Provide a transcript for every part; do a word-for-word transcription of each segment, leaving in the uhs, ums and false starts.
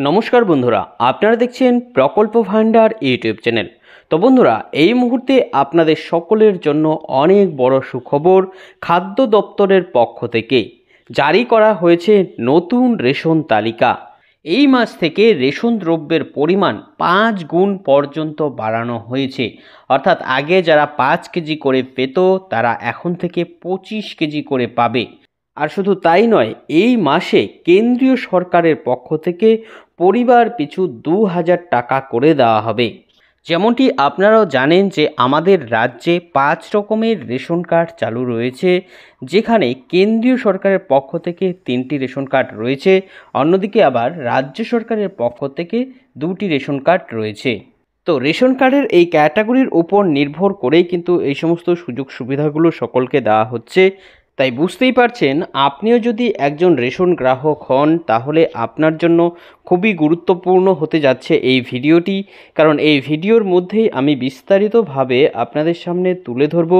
नमस्कार बंधुरा आपनारा देखछेन प्रकल्प भाण्डार यूट्यूब चैनल। तो बंधुरा এই মুহূর্তে আপনাদের সকলের জন্য অনেক বড় সুখবর খাদ্য দপ্তরের পক্ষ থেকে জারি করা হয়েছে নতুন রেশন তালিকা। এই মাস থেকে রেশন দ্রব্যের পরিমাণ পাঁচ গুণ পর্যন্ত বাড়ানো হয়েছে, অর্থাৎ আগে যারা পাঁচ কেজি করে পেত তারা এখন থেকে পঁচিশ কেজি করে পাবে। আর শুধু তাই নয়, এই মাসে কেন্দ্রীয় সরকারের পক্ষ থেকে পরিবার পিছু দু হাজার টাকা করে দেওয়া হবে। যেমনটি আপনারাও জানেন যে আমাদের রাজ্যে পাঁচ রকমের রেশন কার্ড চালু রয়েছে, যেখানে কেন্দ্রীয় সরকারের পক্ষ থেকে তিনটি রেশন কার্ড রয়েছে, অন্যদিকে আবার রাজ্য সরকারের পক্ষ থেকে দুটি রেশন কার্ড রয়েছে। তো রেশন কার্ডের এই ক্যাটাগরির উপর নির্ভর করেই কিন্তু এই সমস্ত সুযোগ সুবিধাগুলো সকলকে দেওয়া হচ্ছে। তাই বুঝতেই পারছেন, আপনিও যদি একজন রেশন গ্রাহক হন তাহলে আপনার জন্য খুবই গুরুত্বপূর্ণ হতে যাচ্ছে এই ভিডিওটি, কারণ এই ভিডিওর মধ্যেই আমি বিস্তারিতভাবে আপনাদের সামনে তুলে ধরব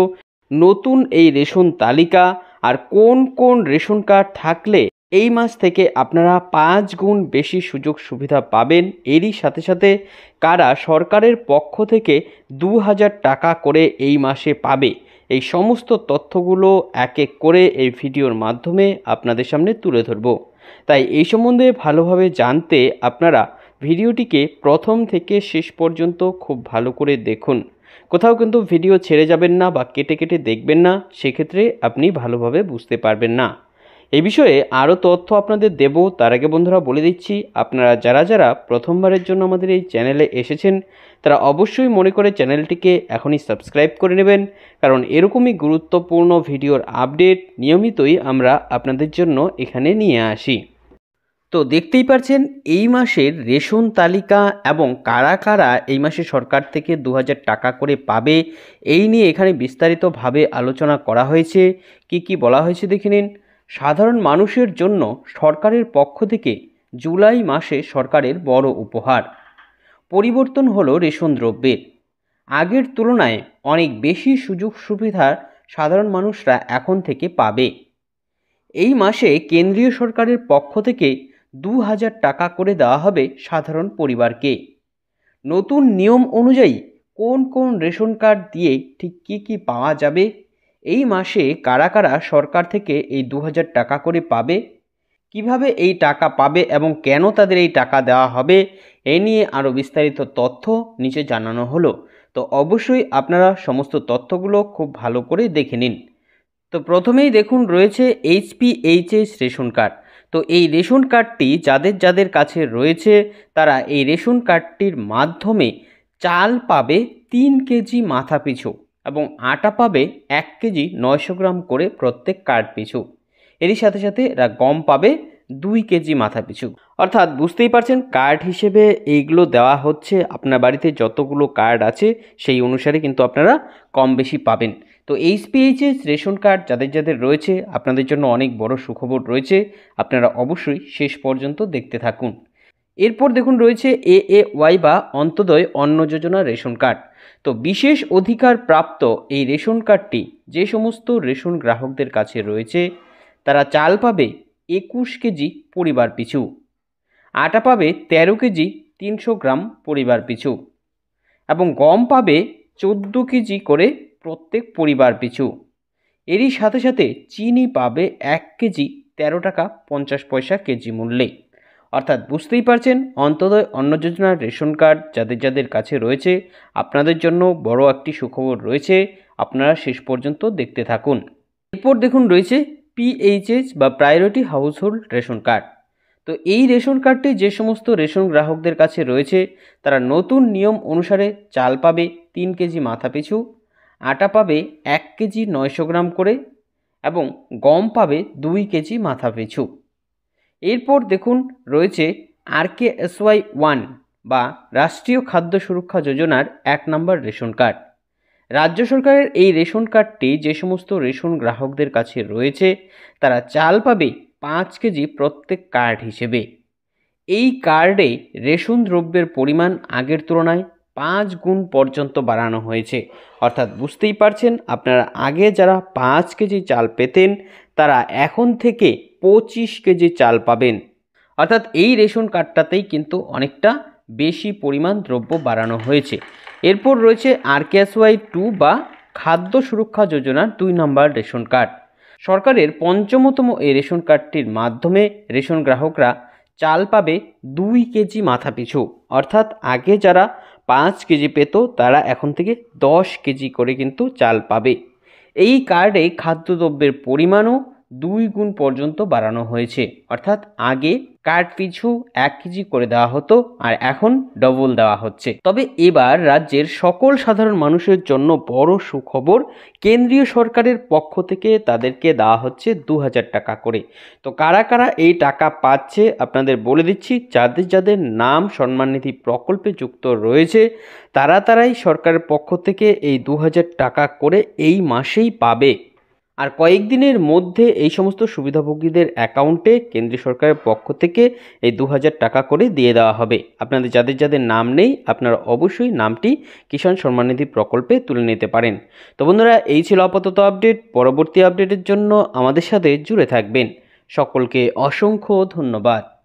নতুন এই রেশন তালিকা আর কোন কোন রেশন কার্ড থাকলে এই মাস থেকে আপনারা পাঁচ গুণ বেশি সুযোগ সুবিধা পাবেন। এরই সাথে সাথে কারা সরকারের পক্ষ থেকে দু হাজার টাকা করে এই মাসে পাবে, এই সমস্ত তথ্যগুলো এক এক করে এই ভিডিওর মাধ্যমে আপনাদের সামনে তুলে ধরব। তাই এই সম্বন্ধে ভালোভাবে জানতে আপনারা ভিডিওটিকে প্রথম থেকে শেষ পর্যন্ত খুব ভালো করে দেখুন, কোথাও কিন্তু ভিডিও ছেড়ে যাবেন না বা কেটে কেটে দেখবেন না, সেক্ষেত্রে আপনি ভালোভাবে বুঝতে পারবেন না। এই বিষয়ে আরও তথ্য আপনাদের দেব, তার আগে বন্ধুরা বলে দিচ্ছি, আপনারা যারা যারা প্রথমবারের জন্য আমাদের এই চ্যানেলে এসেছেন তারা অবশ্যই মনে করে চ্যানেলটিকে এখনই সাবস্ক্রাইব করে নেবেন, কারণ এরকমই গুরুত্বপূর্ণ ভিডিওর আপডেট নিয়মিতই আমরা আপনাদের জন্য এখানে নিয়ে আসি। তো দেখতেই পারছেন এই মাসের রেশন তালিকা এবং কারা কারা এই মাসে সরকার থেকে দু হাজার টাকা করে পাবে এই নিয়ে এখানে বিস্তারিতভাবে আলোচনা করা হয়েছে। কি কি বলা হয়েছে দেখে নিন। সাধারণ মানুষের জন্য সরকারের পক্ষ থেকে জুলাই মাসে সরকারের বড় উপহার। পরিবর্তন হলো রেশন দ্রব্যের, আগের তুলনায় অনেক বেশি সুযোগ সুবিধা সাধারণ মানুষরা এখন থেকে পাবে। এই মাসে কেন্দ্রীয় সরকারের পক্ষ থেকে দু হাজার টাকা করে দেওয়া হবে সাধারণ পরিবারকে। নতুন নিয়ম অনুযায়ী কোন কোন রেশন কার্ড দিয়ে ঠিক কী কী পাওয়া যাবে, এই মাসে কারা কারা সরকার থেকে এই দু হাজার টাকা করে পাবে, কিভাবে এই টাকা পাবে এবং কেন তাদের এই টাকা দেওয়া হবে, এ নিয়ে আরও বিস্তারিত তথ্য নিচে জানানো হলো। তো অবশ্যই আপনারা সমস্ত তথ্যগুলো খুব ভালো করে দেখে নিন। তো প্রথমেই দেখুন রয়েছে এইচপিএইচএস রেশন কার্ড। তো এই রেশন কার্ডটি যাদের যাদের কাছে রয়েছে তারা এই রেশন কার্ডটির মাধ্যমে চাল পাবে তিন কেজি মাথা পিছু এবং আটা পাবে এক কেজি নয়শো গ্রাম করে প্রত্যেক কার্ড পিছু। এরই সাথে সাথে এরা গম পাবে দুই কেজি মাথা পিছু। অর্থাৎ বুঝতেই পারছেন কার্ড হিসেবে এইগুলো দেওয়া হচ্ছে, আপনার বাড়িতে যতগুলো কার্ড আছে সেই অনুসারে কিন্তু আপনারা কম বেশি পাবেন। তো এইচপিএইচএস রেশন কার্ড যাদের যাদের রয়েছে আপনাদের জন্য অনেক বড় সুখবর রয়েছে, আপনারা অবশ্যই শেষ পর্যন্ত দেখতে থাকুন। এরপর দেখুন রয়েছে এ এ ওয়াই বা অন্তোদয় অন্ন যোজনা রেশন কার্ড। তো বিশেষ অধিকার প্রাপ্ত এই রেশন কার্ডটি যে সমস্ত রেশন গ্রাহকদের কাছে রয়েছে তারা চাল পাবে একুশ কেজি পরিবার পিছু, আটা পাবে তেরো কেজি তিনশো গ্রাম পরিবার পিছু এবং গম পাবে চোদ্দ কেজি করে প্রত্যেক পরিবার পিছু। এরই সাথে সাথে চিনি পাবে এক কেজি তেরো টাকা পঞ্চাশ পয়সা কেজি মূল্যে। অর্থাৎ বুঝতেই পারছেন অন্তোদয় অন্ন যোজনার রেশন কার্ড যাদের যাদের কাছে রয়েছে আপনাদের জন্য বড় একটি সুখবর রয়েছে, আপনারা শেষ পর্যন্ত দেখতে থাকুন। এরপর দেখুন রয়েছে পিএইচএস বা প্রায়োরিটি হাউসহোল্ড রেশন কার্ড। তো এই রেশন কার্ডটি যে সমস্ত রেশন গ্রাহকদের কাছে রয়েছে তারা নতুন নিয়ম অনুসারে চাল পাবে তিন কেজি মাথা পিছু, আটা পাবে এক কেজি নয়শো গ্রাম করে এবং গম পাবে দুই কেজি মাথা পিছু। এরপর দেখুন রয়েছে আরকেএসওয়াই ওয়ান বা রাষ্ট্রীয় খাদ্য সুরক্ষা যোজনার এক নম্বর রেশন কার্ড। রাজ্য সরকারের এই রেশন কার্ডটি যে সমস্ত রেশন গ্রাহকদের কাছে রয়েছে তারা চাল পাবে পাঁচ কেজি প্রত্যেক কার্ড হিসেবে। এই কার্ডে রেশন দ্রব্যের পরিমাণ আগের তুলনায় পাঁচ গুণ পর্যন্ত বাড়ানো হয়েছে। অর্থাৎ বুঝতেই পারছেন আপনারা আগে যারা পাঁচ কেজি চাল পেতেন তারা এখন থেকে পঁচিশ কেজি চাল পাবেন। अर्थात এই রেশন কার্ডটাতেই কিন্তু অনেকটা বেশি পরিমাণ দ্রব্য বাড়ানো হয়েছে। এরপর রয়েছে আরকেএসওয়াই টু বা খাদ্য সুরক্ষা যোজনার দুই নম্বর রেশন কার্ড। সরকারের পঞ্চমতম এই রেশন কার্ডটির মাধ্যমে রেশন গ্রাহকরা চাল পাবে দুই কেজি মাথা পিছু, অর্থাৎ আগে যারা পাঁচ কেজি পেত তারা এখন থেকে দশ কেজি করে কিন্তু চাল পাবে। এই কার্ডে খাদ্যদ্রব্যের পরিমাণও দুই গুণ পর্যন্ত বাড়ানো হয়েছে, অর্থাৎ আগে কার্ড পিছু এক কেজি করে দেওয়া হতো আর এখন ডবল দেওয়া হচ্ছে। তবে এবার রাজ্যের সকল সাধারণ মানুষের জন্য বড় সুখবর, কেন্দ্রীয় সরকারের পক্ষ থেকে তাদেরকে দেওয়া হচ্ছে দু হাজার টাকা করে। তো কারা কারা এই টাকা পাচ্ছে আপনাদের বলে দিচ্ছি, যাদের যাদের নাম সম্মান নিধি প্রকল্পে যুক্ত রয়েছে তারা তারাই সরকারের পক্ষ থেকে এই দু হাজার টাকা করে এই মাসেই পাবে। আর কয়েকদিনের মধ্যে এই সমস্ত সুবিধাভোগীদের অ্যাকাউন্টে কেন্দ্রীয় সরকারের পক্ষ থেকে এই দু হাজার টাকা করে দিয়ে দেওয়া হবে। আপনাদের যাদের যাদের নাম নেই আপনারা অবশ্যই নামটি কিষাণ সম্মাননিধি প্রকল্পে তুলে নিতে পারেন। তো বন্ধুরা, এই ছিল আপাতত আপডেট। পরবর্তী আপডেটের জন্য আমাদের সাথে জুড়ে থাকবেন। সকলকে অসংখ্য ধন্যবাদ।